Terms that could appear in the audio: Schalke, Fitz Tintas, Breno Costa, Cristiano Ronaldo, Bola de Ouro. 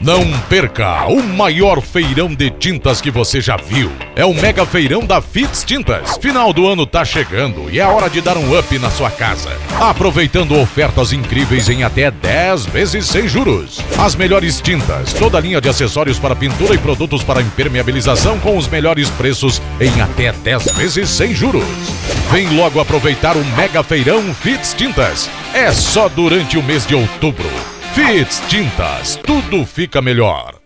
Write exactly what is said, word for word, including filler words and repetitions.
Não perca o maior feirão de tintas que você já viu. É o mega feirão da Fitz Tintas. Final do ano tá chegando e é hora de dar um up na sua casa. Aproveitando ofertas incríveis em até dez vezes sem juros. As melhores tintas, toda a linha de acessórios para pintura e produtos para impermeabilização com os melhores preços em até dez vezes sem juros. Vem logo aproveitar o mega feirão Fitz Tintas. É só durante o mês de outubro. Fitz Tintas, tudo fica melhor.